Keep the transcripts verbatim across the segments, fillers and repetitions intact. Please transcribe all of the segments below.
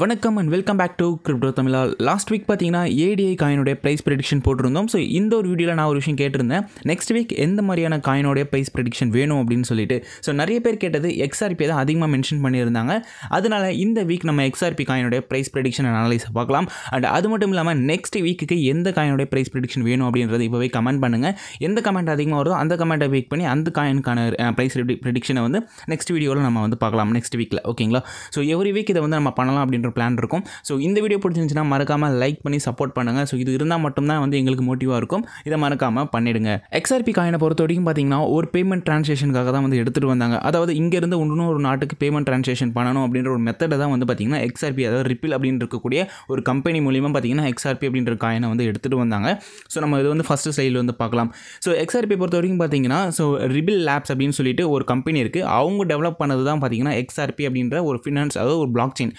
வணக்கம் and welcome back to crypto Tamizha. Last week பார்த்தீங்கன்னா ஏடிஐ காயினோடைய ப்ரைஸ் ப்ரெடிக்ஷன் போட்டிருந்தோம். ஸோ இந்த ஒரு வீடியோவில் நான் ஒரு விஷயம் கேட்டிருந்தேன், நெக்ஸ்ட் வீக் எந்த மாதிரியான காயினோடைய ப்ரைஸ் ப்ரெடிக்ஷன் வேணும் அப்படின்னு சொல்லிட்டு. ஸோ நிறைய பேர் கேட்டது எக்ஸ்ஆர்பி தான் அதிகமாக மென்ஷன் பண்ணியிருந்தாங்க. அதனால் இந்த வீக் நம்ம எக்ஸ்ஆர்பி காயினோடைய ப்ரைஸ் ப்ரெடிக்ஷன் அனலைஸ் பார்க்கலாம். அண்ட் அது மட்டும் இல்லாமல் நெக்ஸ்ட் வீக்குக்கு எந்த காயினோடைய ப்ரைஸ் ப்ரெடிக்ஷன் வேணும் அப்படின்றது இப்போவே கமெண்ட் பண்ணுங்கள். எந்த கமெண்ட் அதிகமாக வருதோ அந்த கமெண்ட்டை வீக் பண்ணி அந்த காயினுக்கான ப்ரைஸ் ப்ரெடிக்ஷனை வந்து நெக்ஸ்ட் வீடியோவில் நம்ம வந்து பார்க்கலாம், நெக்ஸ்ட் வீக்கில். ஓகேங்களா? ஸோ எவ்ரி வீக் இதை வந்து நம்ம பண்ணலாம் அப்படின்ற பிளான் இருக்கும். ஸோ இந்த வீடியோ பிடிச்சிருந்துச்சுன்னா மறக்காமல் லைக் பண்ணி சப்போர்ட் பண்ணுங்கள். ஸோ இது இருந்தால் மட்டும்தான் வந்து எங்களுக்கு மோட்டிவாக இருக்கும். இதை மறக்காமல் பண்ணிடுங்க. எக்ஸ்ஆர்பி காயினை பொறுத்த வரைக்கும் பார்த்தீங்கன்னா ஒரு பேமெண்ட் டிரான்சாக்ஷனுக்காக தான் வந்து எடுத்துகிட்டு வந்தாங்க. அதாவது இங்கேருந்து இன்னொரு நாட்டுக்கு பேமெண்ட் டிரான்சாக்ஷன் பண்ணணும் அப்படின்ற ஒரு மெத்தடை தான் வந்து பார்த்தீங்கன்னா எக்ஸ்ஆர்பி, அதாவது ரிப்பிள் அப்படின்னு இருக்கக்கூடிய ஒரு கம்பெனி மூலியமாக பார்த்தீங்கன்னா எக்ஸ்ஆர்பி அப்படின்ற காயினை வந்து எடுத்துகிட்டு வந்தாங்க. ஸோ நம்ம இது வந்து ஃபஸ்ட்டு சைடில் வந்து பார்க்கலாம். ஸோ எக்ஸ்ஆர்பி பொறுத்த வரைக்கும் பார்த்தீங்கன்னா ஸோ ரிப்பிள் லேப்ஸ் அப்படின்னு சொல்லிட்டு ஒரு கம்பெனி இருக்குது. அவங்க டெவலப் பண்ணது தான் பார்த்தீங்கன்னா எக்ஸ்ஆர்பி அப்படின்ற ஒரு ஃபினான்ஸ், அதாவது ஒரு பிளாக் செயின்.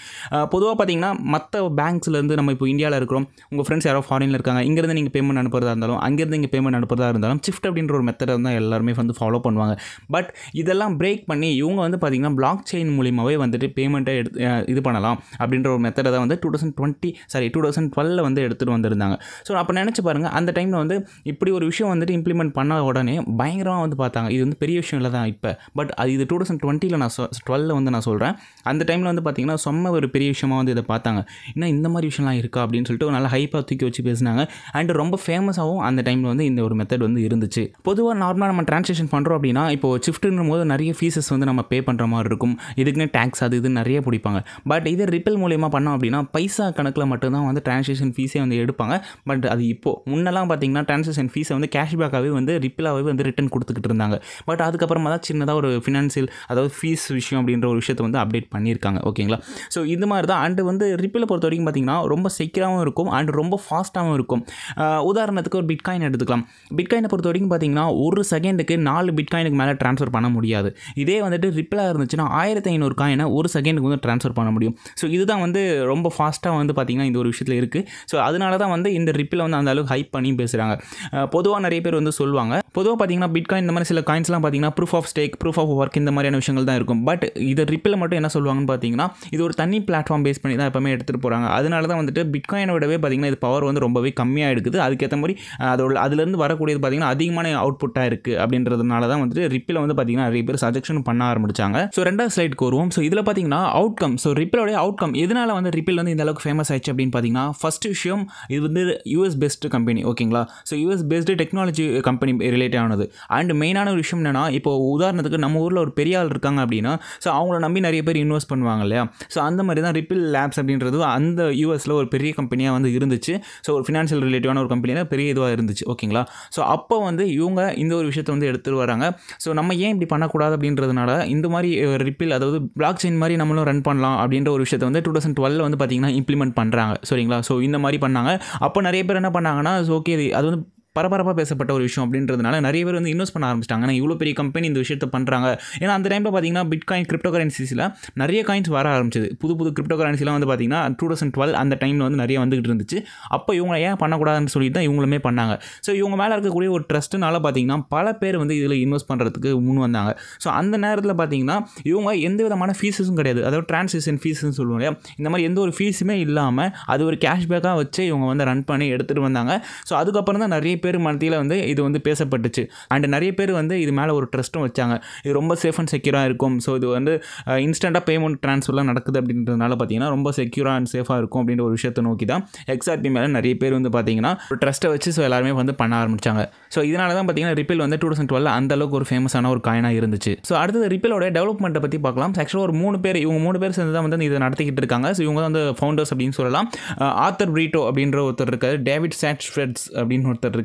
பொதுவாக பார்த்தீங்கன்னா மற்ற பேங்க்ஸ்லேருந்து நம்ம இப்போ இந்தியாவில் இருக்கிறோம், உங்கள் ஃப்ரெண்ட்ஸ் யாரோ ஃபாரினில் இருக்காங்க, இங்கேருந்து நீங்கள் பேமெண்ட் அனுப்புறதா இருந்தாலும் அங்கேருந்து நீங்கள் பேமெண்ட் அனுப்புறதா இருந்தாலும் ஷிஃப்ட் அப்படின்ற ஒரு மெத்தடை தான் எல்லாருமே வந்து ஃபாலோ பண்ணுவாங்க. பட் இதெல்லாம் பிரேக் பண்ணி இவங்க வந்து பார்த்தீங்கன்னா பிளாக் செயின் மூலியமாகவே வந்துட்டு பேமெண்ட்டை எடுத்து இது பண்ணலாம் அப்படின்ற ஒரு மெத்தடை தான் வந்து two thousand twenty sorry two thousand டுவெலில் வந்து எடுத்துகிட்டு வந்திருந்தாங்க. ஸோ அப்போ நினச்சி பாருங்கள், அந்த டைமில் வந்து இப்படி ஒரு விஷயம் வந்துட்டு இம்ப்ளிமெண்ட் பண்ண உடனே பயங்கரமாக வந்து பார்த்தாங்க. இது வந்து பெரிய விஷயம் இல்லை தான் இப்போ, பட் அது இது டூ தௌசண்ட் டுவெண்ட்டியில் நான் சொ டுவெலில் வந்து நான் சொல்கிறேன். அந்த டைமில் வந்து பார்த்தீங்கன்னா செம்ம ஒரு பெரிய விஷயமாக வந்து இதை பார்த்தாங்க. இன்னும் இந்த மாதிரி விஷயம்லாம் இருக்கா அப்படின்னு சொல்லிட்டு ஒரு நல்ல ஹைப்பாக தூக்கி வச்சு பேசினாங்க. அண்ட் ரொம்ப ஃபேமஸாகவும் அந்த டைமில் வந்து இந்த ஒரு மெத்தட் வந்து இருந்துச்சு. பொதுவாக நார்மலாக நம்ம டிரான்சாக்ஷன் பண்ணுறோம் அப்படின்னா இப்போ ஷிஃப்ட்ன்ற போது நிறைய ஃபீஸஸ் வந்து நம்ம பே பண்ணுற மாதிரி இருக்கும். இதுக்குன்னு டேக்ஸ் அது இது நிறைய பிடிப்பாங்க. பட் இதே ரிப்பிள் மூலியமாக பண்ணோம் அப்படின்னா பைசா கணக்கில் மட்டும்தான் வந்து டிரான்சாக்ஷன் ஃபீஸே வந்து எடுப்பாங்க. பட் அது இப்போது முன்னெல்லாம் பார்த்தீங்கன்னா டிரான்சாக்ஷன் ஃபீஸை வந்து கேஷ்பேக்காகவே வந்து ரிப்பிளாகவே வந்து ரிட்டன் கொடுத்துக்கிட்டு இருந்தாங்க. பட் அதுக்கப்புறமா தான் சின்னதாக ஒரு ஃபினான்சியல், அதாவது ஃபீஸ் விஷயம் அப்படின்ற ஒரு விஷயத்தை வந்து அப்டேட் பண்ணியிருக்காங்க. ஓகேங்களா? ஸோ இந்த மாதிரி தான். அண்டு வந்து ரிப்பிளை பொறுத்த வரைக்கும் பார்த்தீங்கன்னா ரொம்ப செக்யூராகவும் இருக்கும் அண்ட் ரொம்ப ஃபாஸ்ட்டாகவும் இருக்கும். உதாரணத்துக்கு ஒரு பிட்காயின் எடுத்துக்கலாம். பிட்காயினை பொறுத்த வரைக்கும் பார்த்தீங்கன்னா ஒரு செகண்டுக்கு நாலு பிட்காயினுக்கு மேலே ட்ரான்ஸ்ஃபர் பண்ண முடியாது. இதே வந்துட்டு ரிப்பிளாக இருந்துச்சுன்னா ஆயிரத்தி ஐநூறு காயினை ஒரு செகண்டுக்கு வந்து ட்ரான்ஸ்ஃபர் பண்ண முடியும். ஸோ இதுதான் வந்து ரொம்ப ஃபாஸ்ட்டாக வந்து பார்த்திங்கன்னா இந்த ஒரு விஷயத்தில் இருக்குது. ஸோ அதனால தான் வந்து இந்த ரிப்பிளை வந்து அந்த அளவுக்கு ஹைப் பண்ணி பேசுகிறாங்க. பொதுவாக நிறைய பேர் வந்து சொல்லுவாங்க, பொதுவாக பார்த்தீங்கன்னா பிட்காயின் இந்த மாதிரி சில காயின்ஸ்லாம் பார்த்தீங்கன்னா proof of stake, proof of work இந்த மாதிரியான விஷயங்கள் தான் இருக்கும். பட் இதை ரிப்பில் மட்டும் என்ன சொல்லுவாங்கன்னு பார்த்தீங்கன்னா இது ஒரு தனி பிளாட்ஃபார்ம் பேஸ் பண்ணி தான் எப்பவுமே எடுத்துகிட்டு போகிறாங்க. அதனால தான் வந்துட்டு பிட்காயினை விடவே பார்த்தீங்கன்னா இது பவர் வந்து ரொம்பவே கம்மியாக இருக்குது. அதுக்கேற்ற மாதிரி அதோட அதுலேருந்து வரக்கூடியது பார்த்தீங்கன்னா அதிகமான அவுட்புட்டாக இருக்குது. அப்படின்றதுனால தான் வந்துட்டு ரிப்பில் வந்து பார்த்தீங்கன்னா நிறைய பேர் சஜெக்ஷன் பண்ண ஆரம்பிச்சாங்க. ஸோ ரெண்டாவது ஸ்லைடுக்கு வருவோம். ஸோ இதில் பார்த்தீங்கன்னா அவுட்கம், ஸோ ரிப்பிலோடைய அவுட்கம் எதனால் வந்து ரிப்பில் வந்து இந்த அளவுக்கு ஃபேமஸ் ஆயிடுச்சு அப்படின்னு பார்த்தீங்கன்னா ஃபஸ்ட் விஷயம் இது வந்து யூஎஸ் பேஸ்டு கம்பெனி. ஓகேங்களா? So US based technology company related ஆனது. அண்ட் மெயினான ஒரு விஷயம் என்னென்னா இப்போ உதாரணத்துக்கு நம்ம ஊரில் ஒரு பெரிய ஆள் இருக்காங்க அப்படின்னா ஸோ அவங்கள நம்பி நிறைய பேர் இன்வெஸ்ட் பண்ணுவாங்க இல்லையா? ஸோ அந்த மாதிரி தான் ரிப்பிள் லேப்ஸ் அப்படின்றது அந்த யூஎஸில் ஒரு பெரிய கம்பெனியாக வந்து இருந்துச்சு. ஸோ ஒரு ஃபினான்ஷியல் ரிலேட்டிவான ஒரு கம்பெனியாக பெரிய இதுவாக இருந்துச்சு. ஓகேங்களா? ஸோ அப்போ வந்து இவங்க இந்த ஒரு விஷயத்தை வந்து எடுத்துகிட்டு வராங்க. ஸோ நம்ம ஏன் இப்படி பண்ணக்கூடாது அப்படின்றதுனால இந்த மாதிரி ரிப்பிள், அதாவது பிளாக் செயின் மாதிரி நம்மளும் ரன் பண்ணலாம் அப்படின்ற ஒரு விஷயத்தை வந்து டூ தௌசண்ட் டுவெலில் வந்து பார்த்தீங்கன்னா இம்ப்ளிமெண்ட் பண்ணுறாங்க. சரிங்களா? ஸோ இந்த மாதிரி பண்ணாங்க. அப்போ நிறைய பேர் என்ன பண்ணாங்கன்னா ஓகே அது வந்து பரபரப்பாக பேசப்பட்ட ஒரு விஷயம் அப்படின்றதுனால நிறைய பேர் வந்து இன்வெஸ்ட் பண்ண ஆரம்பிச்சிட்டாங்க. ஏன்னா இவ்வளோ பெரிய கம்பெனி இந்த விஷயத்தை பண்ணுறாங்க. ஏன்னா அந்த டைமில் பார்த்தீங்கன்னா பிட்காயின் கிரிப்டோ கரன்சிஸில் நிறைய காயின்ஸ் வர ஆரம்பிச்சது. புது புது கிரிப்டோ கரன்சிலாம் வந்து பார்த்தீங்கன்னா டூ தௌசண்ட் டுவெல் அந்த டைமில் வந்து நிறைய வந்துகிட்டு இருந்துச்சு. அப்போ இவங்க ஏன் பண்ணக்கூடாதுன்னு சொல்லி தான் இவங்களுமே பண்ணாங்க. ஸோ இவங்க மேலே இருக்கக்கூடிய ஒரு ட்ரஸ்ட்டுனால பார்த்தீங்கன்னா பல பேர் வந்து இதில் இன்வெஸ்ட் பண்ணுறதுக்கு முன் வந்தாங்க. ஸோ அந்த நேரத்தில் பார்த்தீங்கன்னா இவங்க எந்த விதமான ஃபீஸஸும் கிடையாது, அதாவது டிரான்சாக்ஷன் ஃபீஸ்ன்னு சொல்லுவாங்க இல்லையா? இந்த மாதிரி எந்த ஒரு ஃபீஸுமே இல்லாமல் அது ஒரு கேஷ்பேக்காக வச்சு இவங்க வந்து ரன் பண்ணி எடுத்துகிட்டு வந்தாங்க. ஸோ அதுக்கப்புறம் தான் நிறைய பேர் மத்தியில் வந்து இது வந்து பேசப்பட்டுச்சு. அண்ட் நிறைய பேர் வந்து இது மேலே ஒரு ட்ரஸ்ட்டும் வச்சாங்க. இது ரொம்ப சேஃப் அண்ட் செக்யூராக இருக்கும். ஸோ இது வந்து இன்ஸ்டண்ட்டாக பேமெண்ட் ட்ரான்ஸ்ஃபர்லாம் நடக்குது அப்படின்றதுனால பார்த்தீங்கன்னா ரொம்ப செக்யூராக அண்ட் சேஃபாக இருக்கும் அப்படின்ற ஒரு விஷயத்தை நோக்கி தான் எக்ஸ்ஆர்பி மேலே நிறைய பேர் வந்து பார்த்தீங்கன்னா ஒரு ட்ரஸ்ட்டை வச்சு ஸோ எல்லாருமே வந்து பண்ண ஆரம்பித்தாங்க. ஸோ இதனால தான் பார்த்தீங்கன்னா ரிப்பில் வந்து டூ தௌசண்ட் டுவெல் அந்த அளவுக்கு ஒரு ஃபேமஸான ஒரு காயினாக இருந்துச்சு. ஸோ அடுத்தது ரிப்பிலோட டெவலப்மெண்ட்டை பற்றி பார்க்கலாம். ஆக்சுவலாக ஒரு மூணு பேர் இவங்க மூணு பேர் சேர்ந்து தான் வந்து இதை நடத்திக்கிட்டு இருக்காங்க. ஸோ இவங்க தான் வந்து ஃபவுண்டர்ஸ் அப்படின்னு சொல்லலாம். ஆர்தர் ப்ரீட்டோ அப்படின்ற ஒருத்தர் இருக்காரு, டேவிட் சாட்ச்ஃபெட்ஸ் அப்படின்னு ஒருத்தர் இருக்காரு,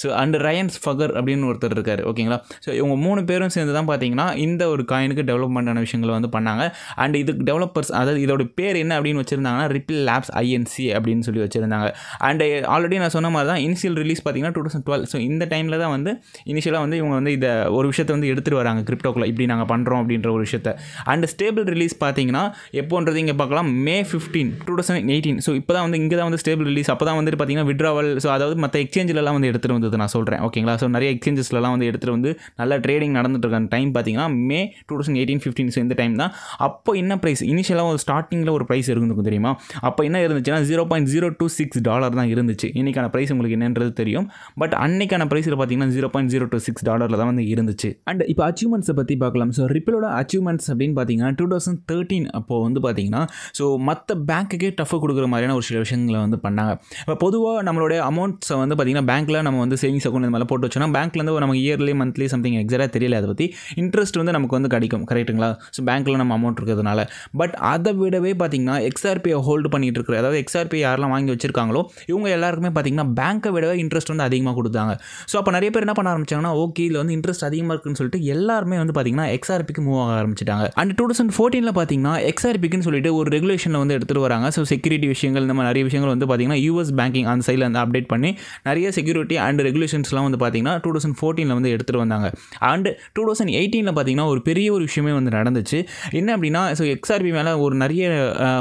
ஸோ அண்ட் ரயன்ஸ் ஃபகர் அப்படின்னு ஒருத்தர் இருக்காரு. ஓகேங்களா? ஸோ இவங்க மூணு பேரும் சேர்ந்து தான் பார்த்தீங்கன்னா இந்த ஒரு காயினுக்கு டெவலப்மெண்டான விஷயங்களை வந்து பண்ணாங்க. அண்ட் இதுக்கு டெவலப்பர்ஸ், அதாவது இதோட பேர் என்ன அப்படின்னு வச்சிருந்தாங்கன்னா ரிப்பிள் லேப்ஸ் ஐஎன்சி அப்படின்னு சொல்லி வச்சிருந்தாங்க. அண்ட் ஆல்ரெடி நான் சொன்ன மாதிரி தான் இனிஷியல் ரிலீஸ் பார்த்தீங்கன்னா டூ தௌசண்ட் டுவெல். ஸோ இந்த டைமில் தான் வந்து இனிஷியலாக வந்து இவங்க வந்து இதை ஒரு விஷயத்தை வந்து எடுத்துகிட்டு வராங்க கிரிப்டோக்குள்ள, இப்படி நாங்கள் பண்ணுறோம் அப்படின்ற ஒரு விஷயத்தை. அண்ட் ஸ்டேபிள் ரிலீஸ் பார்த்தீங்கன்னா எப்போன்றது இங்கே பார்க்கலாம், May fifteen two thousand eighteen. So இப்போ தான் வந்து இங்கே தான் வந்து ஸ்டேபிள் ரிலீஸ். அப்போ தான் வந்துட்டு பார்த்தீங்கன்னா விட்ராவல், ஸோ அதாவது மற்ற எக்ஸ்சேஞ்சில் வந்து எடுத்துகிட்டு வந்தது நான் சொல்கிறேன் ஓகேங்களா. ஸோ நிறைய எக்ஸ்சேஞ்சஸ்லாம் வந்து எடுத்துகிட்டு வந்து நல்லா ட்ரேடிங் நடந்துட்டுருக்காங்க. டைம் பார்த்தீங்கன்னா May two thousand eighteen fifteen இந்த டைம் தான். அப்போ என்ன ப்ரைஸ் இனிஷியலாக ஒரு ஸ்டார்டிங்கில் ஒரு ப்ரைஸ் இருந்துக்கும் தெரியுமா, அப்போ என்ன இருந்துச்சுன்னா zero point zero two six dollar தான் இருந்துச்சு. இன்றைக்கான ப்ரைஸ் உங்களுக்கு என்னன்றது தெரியும். பட் அன்றைக்கான ப்ரைஸில் பார்த்தீங்கன்னா zero point zero two six டாலரில் தான் வந்து இருந்துச்சு. அண்ட் இப்போ அச்சீவ்மெண்ட்ஸை பற்றி பார்க்கலாம். ஸோ ரிப்பிளோட அச்சீவ்மெண்ட்ஸ் அப்படின்னு பார்த்தீங்கன்னா டூ தௌசண்ட் தேர்ட்டீன் அப்போது வந்து பார்த்தீங்கன்னா ஸோ மற்ற பேங்க்குக்கே டஃபு கொடுக்குற மாதிரியான ஒரு சில விஷயங்களை வந்து பண்ணாங்க. இப்போ பொதுவாக நம்மளுடைய அமௌண்ட்ஸை வந்து பார்த்திங்கன்னா பேங்க்கில் நம்ம வந்து சேவிங்ஸ் அக்கௌண்ட் இந்த மாதிரிலாம் போட்டு வச்சோன்னா பேங்க்லேருந்து நமக்கு இயர்லி மந்த்லி சம்திங் எக்ஸாக்டாக தெரியல, அதை பற்றி இன்ட்ரெஸ்ட் வந்து நமக்கு வந்து கிடைக்கும் கரெக்டுங்களா. ஸோ பேங்க்கில் நம்ம அமௌண்ட் இருக்கிறதுனால பட் அதை விடவே பார்த்திங்கன்னா எக்ஸ்ஆர்பியை ஹோல்டு பண்ணிகிட்டு இருக்கிற அதாவது எக்ஸ்ஆர்பி யாரெல்லாம் வாங்கி வச்சிருக்காங்களோ இவங்க எல்லாருக்குமே பார்த்திங்கன்னா பேங்க்கை விடவே இன்ட்ரெஸ்ட் வந்து அதிகமாக கொடுத்தாங்க. ஸோ அப்போ நிறைய பேர் என்ன பண்ண ஆரம்பித்தாங்கன்னா ஓகே இதில் வந்து இன்ட்ரெஸ்ட் அதிகமாக இருக்குன்னு சொல்லிட்டு எல்லாருமே வந்து பார்த்திங்கன்னா எக்ஸ்ஆர்பிக்கு மூவ் ஆக ஆரம்பிச்சிட்டாங்க. அண்ட் டூ தௌசண்ட் ஃபோர்டீனில் பார்த்திங்கன்னா எக்ஸ்ஆர்பிக்குன்னு சொல்லிட்டு ஒரு ரெகுலேஷனில் வந்து எடுத்துகிட்டு வராங்க. ஸோ செக்யூரிட்டி விஷயங்கள் இந்த மாதிரி நிறைய விஷயங்கள் வந்து பார்த்திங்கன்னா யூஎஸ் பேங்கிங் அந்த சைடில் வந்து அப்டேட் பண்ணி நிறைய செக்யூரிட்டி அண்ட் ரெகுலேஷன்ஸ்லாம் வந்து பார்த்திங்கன்னா டூ தௌசண்ட் ஃபோர்டீனில் வந்து எடுத்துகிட்டு வந்தாங்க. அண்ட் டூ தௌசண்ட் எயிட்டீனில் பார்த்திங்கன்னா ஒரு பெரிய ஒரு விஷயமே வந்து நடந்துச்சு. என்ன அப்படின்னா ஸோ எக்ஸ்ஆர்பி மேலே ஒரு நிறைய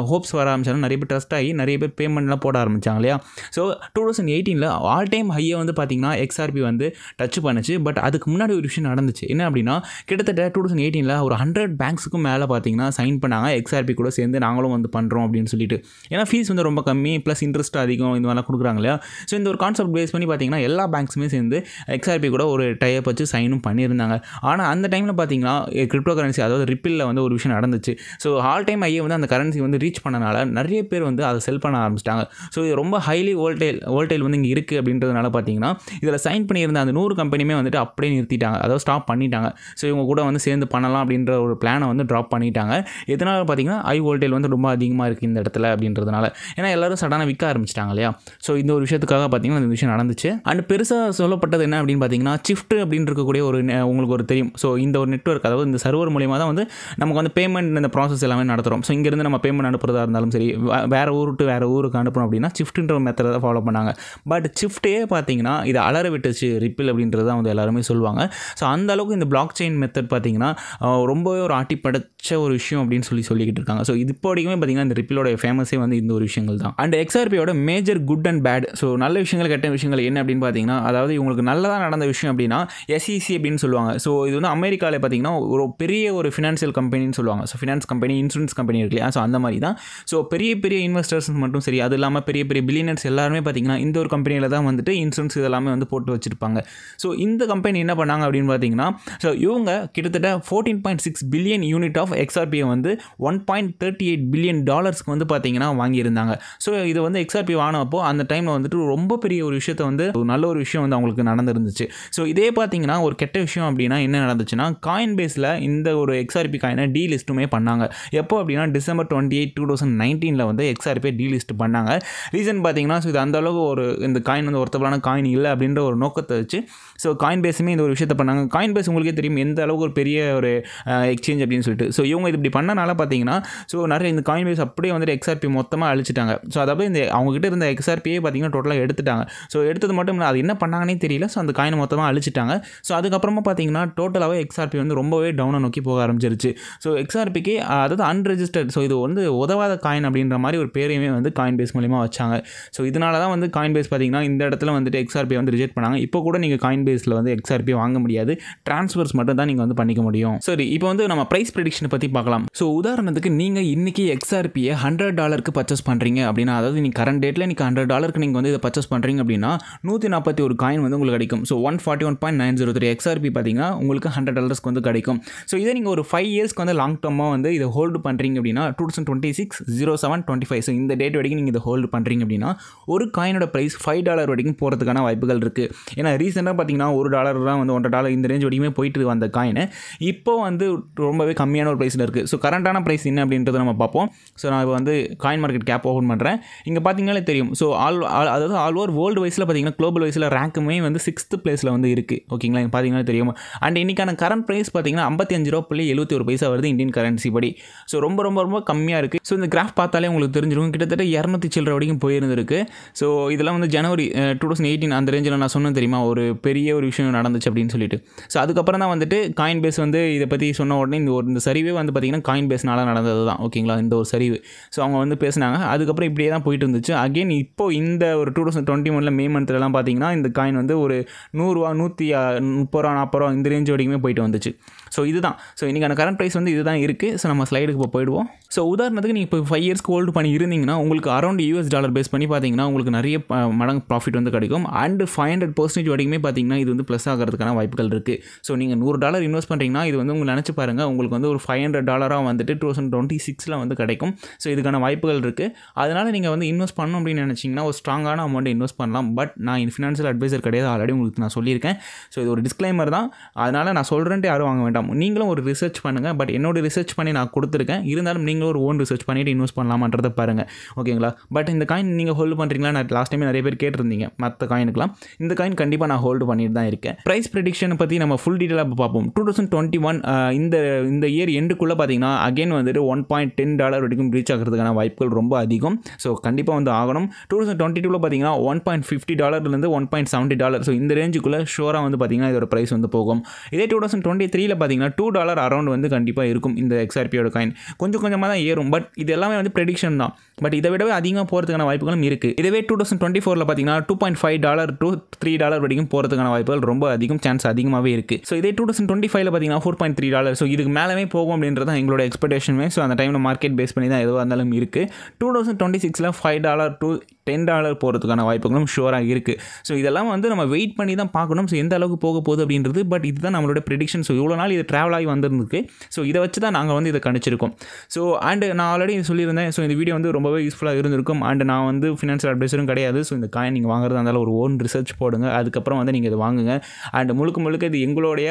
ஹோப்ஸ் வர ஆரம்பித்தாலும் நிறைய பேர் ட்ரஸ்ட் ஆகி நிறைய பேர் பேமெண்ட்லாம் போட ஆரம்பித்தாங்க இல்லையா. ஸோ டூ தௌசண்ட் எயிட்டீனில் ஆல் டைம் ஹையை வந்து பார்த்திங்கன்னா எக்ஸ்ஆர்பி வந்து டச் பண்ணுச்சு. பட் அதுக்கு முன்னாடி ஒரு விஷயம் நடந்துச்சு. என்ன அப்படின்னா கிட்டத்தட்ட டூ தௌசண்ட் எயிட்டீனில் ஒரு ஹண்ட்ரட் பேங்க்ஸுக்கும் மேலே பார்த்திங்கன்னா சைன் பண்ணாங்க எக்ஸ்ஆர்பி கூட சேர்ந்து நாங்களும் வந்து பண்ணுறோம் அப்படின்னு சொல்லிட்டு. ஏன்னா ஃபீஸ் வந்து ரொம்ப கம்மி ப்ளஸ் இன்ட்ரெஸ்ட் அதிகம் இந்த மாதிரிலாம் கொடுக்குறாங்க இல்லையா. ஸோ இந்த ஒரு கான்செப்ட் பேஸ் பண்ணி பார்த்திங்கன்னா எல்லா பேங்க்ஸுமே சேர்ந்து எக்ஸ்ஆர்பி கூட ஒரு டைப் வச்சு சைனும் பண்ணியிருந்தாங்க. ஆனால் அந்த டைமில் பார்த்திங்கன்னா கிரிப்டோ கரன்சி அதாவது ரிப்பிலில் வந்து ஒரு விஷயம் நடந்துச்சு. ஸோ ஆல் டைம் ஐயே வந்து அந்த கரன்சி வந்து ரீச் பண்ணனால நிறைய பேர் வந்து அதை செல் பண்ண ஆரம்பிச்சிட்டாங்க. ஸோ இது ரொம்ப ஹைலி வோல்டைல் வோல்டைல் வந்து இங்கே இருக்குது அப்படின்றதுனால பார்த்திங்கன்னா இதில் சைன் பண்ணியிருந்த அந்த நூறு கம்பெனியுமே வந்துட்டு அப்படியே நிறுத்திட்டாங்க அதாவது ஸ்டாப் பண்ணிட்டாங்க. ஸோ இவங்க கூட வந்து சேர்ந்து பண்ணலாம் அப்படின்ற ஒரு பிளானை வந்து ட்ராப் பண்ணிட்டாங்க. எதனால் பார்த்திங்கன்னா ஹை வோல்டைல் வந்து ரொம்ப அதிகமாக இருக்குது இந்த இடத்துல அப்படின்றதுனால. ஏன்னா எல்லோரும் சடனாக விற்க ஆரம்பிச்சிட்டாங்க இல்லையா. ஸோ இந்த ஒரு விஷயத்துக்காக பார்த்திங்கன்னா இந்த விஷயம் நடந்துச்சு. அண்ட் பெருசாக சொல்லப்பட்டது என்ன அப்படின்னு பார்த்திங்கன்னா ஷிஃப்ட் அப்படின்னு இருக்கக்கூடிய ஒரு உங்களுக்கு ஒரு தெரியும். ஸோ இந்த ஒரு நெட்வொர்க் அதாவது இந்த சர்வர் மூலியமாக தான் வந்து நமக்கு வந்து பேமெண்ட் இந்த ப்ராசஸ் எல்லாமே நடத்துகிறோம். ஸோ இங்கேருந்து நம்ம பேமெண்ட் அனுப்புறதா இருந்தாலும் சரி வேறு ஊர் டு வேறு ஊருக்கு அனுப்பணும் அப்படின்னா ஷிஃப்ட்ன்ற ஒரு மெத்தடை தான் ஃபாலோ பண்ணாங்க. பட் ஷிஃப்ட்டே பார்த்திங்கன்னா இதை அலற விட்டுச்சு ரிப்பில் அப்படின்றது தான் வந்து எல்லாருமே சொல்லுவாங்க. ஸோ அந்த அளவுக்கு இந்த பிளாக் செயின் மெத்தட் பார்த்திங்கன்னா ரொம்பவே ஒரு ஆட்டி படைச்ச ஒரு விஷயம் அப்படின்னு சொல்லி சொல்லிக்கிட்டு இருக்காங்க. ஸோ இது இப்போதைக்குமே பார்த்திங்கன்னா இந்த ரிப்பிலோட ஃபேமஸே வந்து இந்த ஒரு விஷயங்கள் தான். அண்ட் எக்ஸ்ஆர்பியோட major good and bad so நல்ல விஷயங்கள் கெட்ட விஷயங்கள் என்ன அப்படின்னு பார்த்திங்கன்னா அதாவது இவங்களுக்கு நல்லதாக நடந்த விஷயம் அப்படின்னா எஸ்இசி அப்படின்னு சொல்லுவாங்க. ஸோ இது வந்து அமெரிக்காவில் பார்த்திங்கன்னா ஒரு பெரிய ஒரு ஃபினான்ஷியல் கம்பெனின்னு சொல்லுவாங்க. So finance company insurance company இருக்கு இல்லையா. ஸோ அந்த மாதிரி தான். ஸோ பெரிய பெரிய இன்வெஸ்டர்ஸ் மட்டும் சரி அது இல்லாமல் பெரிய பெரிய பில்லியனர்ஸ் எல்லாருமே பார்த்திங்கன்னா இந்த ஒரு கம்பெனியில் தான் வந்துட்டு இன்சூரன்ஸ் இதெல்லாமே வந்து போட்டு வச்சுருப்பாங்க. ஸோ இந்த கம்பெனி என்ன பண்ணாங்க அப்படின்னு பார்த்திங்கன்னா ஸோ இவங்க கிட்டத்தட்ட fourteen point six billion unit of எக்ஸ்ஆர்பியை வந்து one point thirty eight billion டாலர்ஸ்க்கு வந்து பார்த்திங்கன்னா வாங்கியிருந்தாங்க. ஸோ இது வந்து எக்ஸ்ஆர்பி வாங்கினப்போ அந்த டைமில் வந்துட்டு ரொம்ப பெரிய ஒரு விஷயத்தை வந்து ஒரு நல்ல ஒரு விஷயம் வந்து அவங்களுக்கு நடந்துருந்துச்சு. ஸோ இதே பார்த்திங்கன்னா ஒரு கெட்ட விஷயம் அப்படின்னா என்ன நடந்துச்சுன்னா காயின் பேஸில் இந்த ஒரு எக்ஸ்ஆர்பி காயினை டீ லிஸ்ட்டுமே பண்ணாங்க. எப்போ அப்படின்னா December twenty eight two thousand நைன்டீனில் வந்து எக்ஸ்ஆர்பியை டீ லிஸ்ட் பண்ணாங்க. ரீசன் பார்த்திங்கன்னா ஸோ இது அந்தளவுக்கு ஒரு இந்த காயின் வந்து ஒருத்தவரான காயின் இல்லை அப்படின்ற ஒரு நோக்கத்தை வச்சு ஸோ காயின் பேஸுமே இந்த ஒரு விஷயத்தை பண்ணாங்க. காயின் பேஸ் உங்களுக்கே தெரியும் எந்த அளவுக்கு ஒரு பெரிய ஒரு எக்ஸ்சேஞ்ச் அப்படின்னு சொல்லிட்டு. ஸோ இவங்க இது இப்படி பண்ணனால பார்த்திங்கன்னா ஸோ நிறைய இந்த காயின் பேஸ் அப்படியே வந்துட்டு எக்ஸ்ஆர்பி மொத்தமாக அழிச்சிட்டாங்க. ஸோ அதாவது இந்த அவங்ககிட்ட இருந்த எக்ஸ்ஆர்பியே பார்த்திங்கன்னா டோட்டலாக எடுத்துட்டாங்க. ஸோ எடுத்தது மட்டும் இல்லை அது என்ன பண்ணாங்கன்னே தெரியல. ஸோ அந்த காயின் மொத்தமாக அழிச்சிட்டாங்க. ஸோ அதுக்கப்புறமா பார்த்திங்கன்னா டோட்டலாகவே எக்ஸ்ஆர்பி வந்து ரொம்பவே டவுனை நோக்கி போக ஆரம்பிச்சிருச்சு. ஸோ எக்ஸ்ஆர்பிக்கு அதாவது அன்ரெஜிஸ்டர்ட் ஸோ இது வந்து உதவாத காயின் அப்படின்ற மாதிரி ஒரு பேரையுமே வந்து காயின் பேஸ் மூலியமாக வச்சாங்க. ஸோ இதனால தான் வந்து காயின் பேஸ் பார்த்திங்கன்னா இந்த இடத்துல வந்துட்டு எக்ஸ்ஆர்பி வந்து ரிஜெக்ட் பண்ணாங்க. இப்போ கூட நீங்கள் காயின் பேஸில் வந்து எக்ஸ்ஆர்பி வாங்க முடியாது, ட்ரான்ஸ்ஃபர்ஸ் மட்டும் தான் நீங்கள் வந்து பண்ணிக்க முடியும். சரி இப்போ வந்து நம்ம ப்ரைஸ் ப்ரெடிக்ஷனை பற்றி பார்க்கலாம். ஸோ உதாரணத்துக்கு நீங்கள் இன்றைக்கி எக்ஸ்ஆர்பியை ஹண்ட்ரட் டாலருக்கு பர்ச்சேஸ் பண்ணுறீங்க அப்படின்னா அதாவது நீங்கள் கரண்ட் டேட்டில் நீங்கள் ஹண்ட்ரட் டாலருக்கு நீங்கள் வந்து இதை பர்ச்சேஸ் பண்ணுறீங்க அப்படின்னா நூற்றி நாற்பத்தி ஒரு காயின் வந்து உங்களுக்கு கிடைக்கும். So one forty one point nine zero three XRP பார்த்திங்கன்னா உங்களுக்கு ஹண்ட்ரட் டாலர்ஸ்க்கு வந்து கிடைக்கும். ஸோ இதை நீங்கள் ஒரு ஃபைவ் இயர்ஸ்க்கு வந்து லாங் டேர்மாக வந்து இதை ஹோல்டு பண்ணுறீங்க அப்படின்னா two thousand twenty six zero seven twenty five so இந்த டேட் வரைக்கும் நீங்கள் இதை ஹோல்டு பண்ணுறீங்க அப்படின்னா ஒரு காயினோட ப்ரைஸ் ஃபைவ் டாலர் வரைக்கும் போகிறதுக்கான வாய்ப்புகள் இருக்குது. ஏன்னா ரீசெண்டாக பார்த்திங்கன்னா ஒரு டாலர் தான் வந்து ஒன்றரை டாலர் இந்த ரேஞ்ச் வரைக்குமே போயிட்டு வந்த காயின் இப்போ வந்து ரொம்பவே கம்மியான ஒரு ப்ரைஸில் இருக்குது. ஸோ கரண்ட்டான ப்ரைஸ் என்ன அப்படின்றத நம்ம பார்ப்போம். ஸோ நான் இப்போ வந்து காயின் மார்க்கெட் கேப் ஓப்பன் பண்ணுறேன். இங்கே பார்த்திங்கனாலே தெரியும். ஸோ ஆல் அதாவது ஆல் ஓவர் வேர்ல்டு வைஸில் பார்த்திங்கன்னா குளோபல் வைஸில் ரேங்க்குமே வந்து சிக்ஸ்த்து பிளேஸில் வந்து இருக்குது ஓகேங்களா. இங்கே பார்த்திங்கனாலே தெரியும். அண்ட் இன்றைக்கான கரண்ட் ப்ரைஸ் பார்த்திங்கன்னா ஐம்பத்தஞ்சு ரூபா புள்ளி எழுபத்தி ஒரு பைசா வருது இந்தியன் கரன்சி படி. ஸோ ரொம்ப ரொம்ப ரொம்ப கம்மியாக இருக்குது. ஸோ இந்த கிராஃப் பார்த்தாலே உங்களுக்கு தெரிஞ்சிருக்கும் கிட்டத்தட்ட இரநூத்தி சில்லற வரைக்கும் போயிருந்துருக்கு. ஸோ இதெல்லாம் வந்து ஜனவரி டூ தௌசண்ட் எயிட்டீன் அந்த ரேஞ்சில் நான் சொன்னேன் தெரியுமா ஒரு பெரிய ஒரு விஷயம் நடந்துச்சு அப்படின்னு சொல்லிட்டு. ஸோ அதுக்கப்புறம் தான் வந்துட்டு காயின் பேஸ் வந்து இதை பற்றி சொன்ன உடனே இந்த ஒரு இந்த சரிவே வந்து பார்த்திங்கன்னா காயின் பேஸ்னால நடந்தது தான் ஓகேங்களா இந்த ஒரு சரிவு. ஸோ அவங்க வந்து பேசினாங்க. அதுக்கப்புறம் இப்படியே தான் போயிட்டு இருந்துச்சு. அகெயின் இப்போ இந்த ஒரு டூ தௌசண்ட் டுவெண்ட்டி ஒனில் மே மந்த்ல காலத்துலலாம் பார்த்தீங்கன்னா இந்த காயின் வந்து ஒரு நூறுரூவா நூற்றி முப்பது ரூபா நாற்பது ரூபா இந்த ரேஞ்ச் வரைக்குமே போயிட்டு வந்துச்சு. ஸோ இதுதான் ஸோ இன்றைக்கான கரண்ட் ப்ரைஸ் வந்து இதுதான் இருக்குது. ஸோ நம்ம ஸ்லைடுக்கு இப்போ போயிடுவோம். ஸோ உதாரணத்துக்கு நீங்கள் இப்போ ஃபைவ் இயர்ஸ்க்கு ஹோல்டு பண்ணி இருந்தீங்கன்னா உங்களுக்கு அரௌண்ட் யூஎஸ் டாலர் பேஸ் பண்ணி பார்த்தீங்கன்னா உங்களுக்கு நிறைய மடங்கு ப்ராஃபிட் வந்து கிடைக்கும். அண்ட் ஃபைவ் ஹண்ட்ரட் பர்சன்டேஜ் வரைக்குமே பார்த்தீங்கன்னா இது வந்து ப்ளஸ் ஆகிறதுக்கான வாய்ப்புகள் இருக்குது. ஸோ நீங்கள் நூறு டாலர் இன்வெஸ்ட் பண்ணுறீங்கன்னா இது வந்து உங்களுக்கு நினச்சி பாருங்கள் உங்களுக்கு வந்து ஒரு ஃபைவ் ஹண்ட்ரட் டாலராக வந்துட்டு டூ தௌசண்ட் டுவெண்ட்டி சிக்ஸில் வந்து கிடைக்கும். ஸோ இதுக்கான வாய்ப்புகள் இருக்குது. அதனால் நீங்கள் வந்து இன்வெஸ்ட் பண்ணணும் அப்படின்னு நினச்சிங்கன்னா ஒரு ஸ்ட்ராங்கான அமௌண்ட் இன்வெஸ்ட் பண்ணலாம். பட் நான் ஃபினான்ஷியல் அட்வைசர் கிடையாது, ஆல்ரெடி உங்களுக்கு நான் சொல்லியிருக்கேன். ஸோ இது ஒரு டிஸ்க்ளைமர் தான். அதனால் நான் சொல்கிறேன்ட்டு யாரும் வாங்க வேண்டாம். நீங்களும் ஒரு ரிசர்ச் பண்ணுங்கள். பட் என்னோட ரிசர்ச் பண்ணி நான் கொடுத்துருக்கேன். இருந்தாலும் நீங்களும் ஒரு ஓன் ரிசர்ச் பண்ணிவிட்டு இன்வெஸ்ட் பண்ணலாமான்றதை பாருங்கள், ஓகேங்களா. பட் இந்த காயின் நீங்கள் ஹோல்டு பண்ணுறீங்களா? நான் லாஸ்ட் டைம் நிறைய பேர் கேட்டிருந்தீங்க மற்ற காயினுக்குலாம். இந்த காயின் கண்டிப்பாக நான் ஹோல்டு பண்ணிட்டு தான் இருக்கேன். ப்ரைஸ் ப்ரெடிக்ஷனை பற்றி நம்ம ஃபுல் டீட்டெயிலாக பார்ப்போம். டூ தௌசண்ட் டுவெண்ட்டி ஒன் இந்த இந்த இயர் எண்டுக்குள்ளே பார்த்தீங்கன்னா அகெயின் வந்துட்டு ஒன் பாயிண்ட் டென் டாலர் வரைக்கும் ரீச் ஆகிறதுக்கான வாய்ப்புகள் ரொம்ப அதிகம். ஸோ கண்டிப்பாக வந்து ஆகணும். டூ தௌசண்ட் டுவெண்ட்டி டூவில் பார்த்தீங்கன்னா ஒன் பாயிண்ட் ஃபிஃப்டி டாலர்லேருந்து one point seventy dollar so இந்த ரேஞ்சுக்குள்ளே ஷோராக வந்து பார்த்தீங்கன்னா இதோட ப்ரைஸ் வந்து போகும். இதே டூ தௌசண்ட் டுவெண்ட்டி த்ரீயில் பார்த்தீங்கன்னா டூ டாலர் அரௌண்ட் வந்து கண்டிப்பாக இருக்கும். இந்த எக்ஸ்ஆர்பியோட காயின் கொஞ்சம் கொஞ்சமாக தான் ஏறும். பட் இது எல்லாமே வந்து ப்ரெடிக்ஷன் தான். பட் இதை விடவே அதிகமாக போகிறதுக்கான வாய்ப்புகளும் இருக்குது. இதுவே டூ தௌசண்ட் டுவெண்ட்டி ஃபோரில் பார்த்தீங்கன்னா two point five dollar to three dollar வரைக்கும் போகிறதுக்கான வாய்ப்புகள் ரொம்ப அதிகம், சான்ஸ் அதிகமாகவே இருக்குது. ஸோ இதே டூ தௌசண்ட் டுவெண்ட்டி ஃபைவ்ல பார்த்தீங்கன்னா four point three dollar so இதுக்கு மேலே போகும் அப்படின்றது தான் எங்களோட எக்ஸ்பெக்டேஷனுமே. ஸோ அந்த டைமில் மார்க்கெட் பேஸ் பண்ணி தான் எதுவாக இருந்தாலும் இருக்குது. டூ தௌசண்ட் டுவெண்ட்டி சிக்ஸில் five dollar to ten dollar போகிறதுக்கான வாய்ப்புகளும் ஷோராக இருக்குது. ஸோ இதெல்லாம் வந்து நம்ம வெயிட் பண்ணி தான் பார்க்கணும். ஸோ எந்த அளவுக்கு போக போகுது அப்படின்றது. பட் இதுதான் நம்மளோட ப்ரெடிக்ஷன். ஸோ இவ்வளோ நாள் இது ட்ராவல் ஆகி வந்திருக்கு. ஸோ இதை வச்சு தான் நாங்கள் வந்து இதை கணிச்சிருக்கோம். ஸோ அண்டு நான் ஆல்ரெடி சொல்லியிருந்தேன். ஸோ இந்த வீடியோ வந்து ரொம்பவே யூஸ்ஃபுல்லாக இருந்திருக்கும். அண்டு நான் வந்து ஃபினான்ஷியல் அட்வைஸரும் கிடையாது. ஸோ இந்த காயின் நீங்கள் வாங்குறதா இருந்தாலும் ஒரு ஓன் ரிசர்ச் போடுங்க. அதுக்கப்புறம் வந்து நீங்கள் இதை வாங்குங்க. அண்ட் முழுக்க முழுக்க இது எங்களுடைய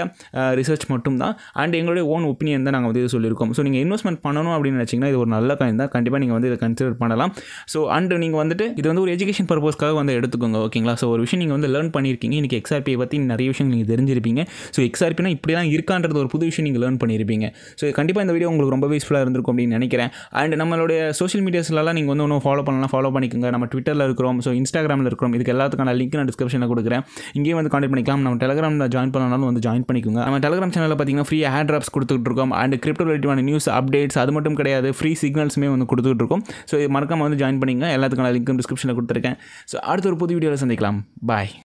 ரிசர்ச் மட்டும் தான். அண்ட் எங்களுடைய ஓன் ஒப்பீனியன் தான் நாங்கள் வந்து இது சொல்லியிருக்கோம். ஸோ நீங்கள் இன்வெஸ்ட்மெண்ட் பண்ணணும் அப்படின்னு நினச்சிங்கன்னா இது ஒரு நல்ல காயின் தான். கண்டிப்பாக நீங்கள் வந்து இதை கன்சிடர் பண்ணலாம். ஸோ அண்டு நீங்கள் வந்துட்டு இது வந்து ஒரு எஜுகேஷன் பர்பஸ்க்காக வந்து எடுத்துக்கோங்க, ஓகேங்களா. ஸோ ஒரு விஷயம் நீங்கள் வந்து லேர்ன் பண்ணியிருக்கீங்க. இன்றைக்கி எக்ஸ்ஆர்பியை பற்றி நிறைய விஷயம் நீங்கள் தெரிஞ்சிருப்பீங்க. ஸோ எக்ஸ்ஆர்பினா இப்படிலாம் இருக்கான்றது ஒரு புது விஷயம் நீங்கள் லேர்ன் பண்ணியிருப்பீங்க. ஸோ கண்டிப்பாக இந்த வீடியோ உங்களுக்கு ரொம்ப யூஸ்ஃபுல்லாக இருந்திருக்கும் அப்படின்னு நினைக்கிறேன். அண்ட் நம்மளுடைய சோஷியல் மீடியாஸ்லாம் நீங்கள் வந்து ஒன்றும் ஃபாலோ பண்ணலாம், ஃபாலோ பண்ணிக்கோங்க. நம்ம ட்விட்டரில் இருக்கிறோம், ஸோ இன்ஸ்டாகிராமில் இருக்கிறோம். இதுக்கு எல்லாத்துக்கான லிங்க் நான் டிஸ்கிரிப்ஷனில் கொடுக்குறேன். இங்கேயும் வந்து கான்டெக்ட் பண்ணிக்கலாம். நம்ம டெலிகிராமில் ஜாயின் பண்ணாலும் வந்து ஜாயின் பண்ணிக்கோங்க. நம்ம டெலிகிராம் சேனலில் பார்த்தீங்கன்னா ஃப்ரீ ஹேர் ட்ராப்ஸ் கொடுத்துட்டு இருக்கோம். அண்ட் கிரிப்டோ ரிலேட்டிவான நியூஸ் அப்டேட்ஸ் அது மட்டும் கிடையாது, ஃப்ரீ சிக்னல்ஸுமே வந்து கொடுத்துட்டு இருக்கோம். ஸோ இது மறக்காம வந்து ஜாயின் பண்ணிங்க. எல்லாத்துக்கான லிங்க் டிஸ்கிரிப்ஷனில் கொடுத்துருக்கேன். ஸோ அடுத்த ஒரு புது வீடியோவில் சந்திக்கலாம். பாய்.